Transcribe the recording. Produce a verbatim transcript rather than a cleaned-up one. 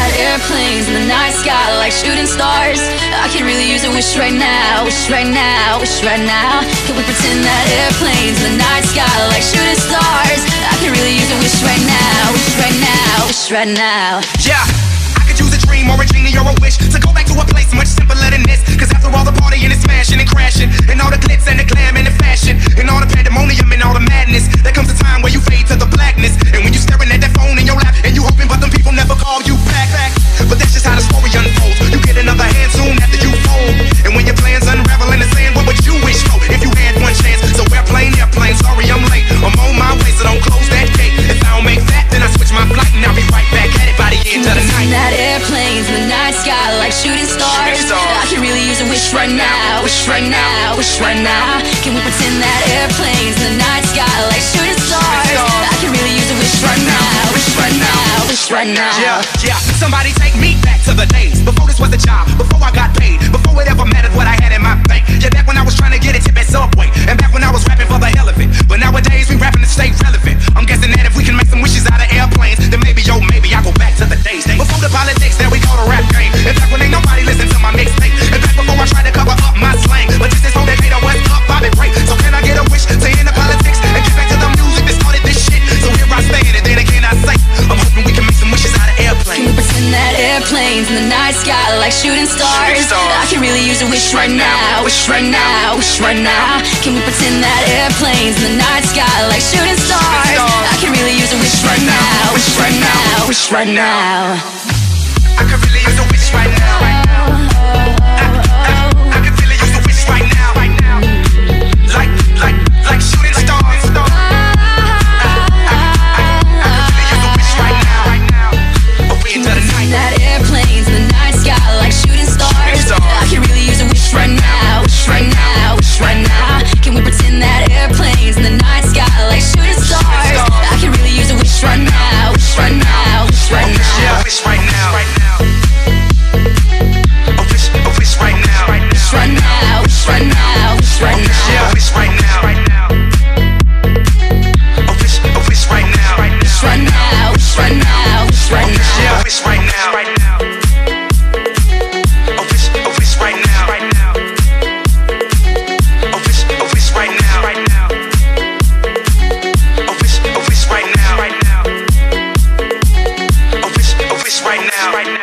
had airplanes in the night sky like shooting stars. I could really use a wish right now, wish right now, wish right now. Can we pretend that airplanes in the night sky like shooting stars? I could really use a wish right now, wish right now, wish right now. Yeah, I could use a dream or a genie or a wish to go back to a place much simpler than this. Cause after all the party and the smashing and crashing, and all the glitz and the glam and the fashion, and all the pandemonium and all the madness, there comes a time where you fade to the blackness. And when you staring at that phone in your lap and you hoping but them people never call you back, back. But that's just how the story unfolds. You get another hand soon after you fold. And when your plans unravel in the sand, what would you wish for if you had one chance? So airplane, airplane, sorry I'm late, I'm on my way, so don't close that gate. If I don't make that, then I switch my flight, and I'll be right back at it by the end of the night. That airplanes in the night sky like shooting stars. Shooting stars. I can really use a wish right now, wish right now, wish right now. Can we pretend that airplanes in the night sky like shooting stars? I can really use a wish right now, wish right now, wish right now. Yeah, yeah. Somebody take me back to the days before this was a job, before I got paid, before it ever mattered what I had in my bank. Yeah, back when I was trying to get a tip at Subway, and back when I was rapping for the hell of it. But nowadays we rapping to stay relevant. I'm guessing that if we can make some wishes out of airplanes, then maybe, yo, maybe I go back to the days before the politics that we call the rap game. In fact, when ain't nobody listen to my mixtape. In fact, before I tried to cover up my slang, but just this whole decade I was up, I've been right. So can I get a wish to end the politics and get back to the music that started this shit? So here I stand, and then again I say, I'm hoping we can make some wishes out of airplanes. That airplanes in the night sky like shooting stars. Shooting stars. I can really use a wish right now, wish right now, wish right now. Can we pretend that airplanes in the night sky like shooting stars? I can really use a wish right now, wish right now, wish right now. I can really use a wish right now. I can really use a wish right now, right now. Like, like, like shooting stars. That airplanes in the night sky like shooting stars. I can really use a wish right now, wish right now, wish right now. Can we pretend that airplanes in the night sky like shooting stars? I can really use a wish right now, wish right now, wish right now, wish right now, wish right now, wish right now, wish right now, wish right now, wish right now, right now. Right now, wish right now, wish right now, wish right now, right now. I wish, I wish right now, right now. I wish, I wish right now, right now. I wish, I wish right now, right now. I wish, I wish right now, right now.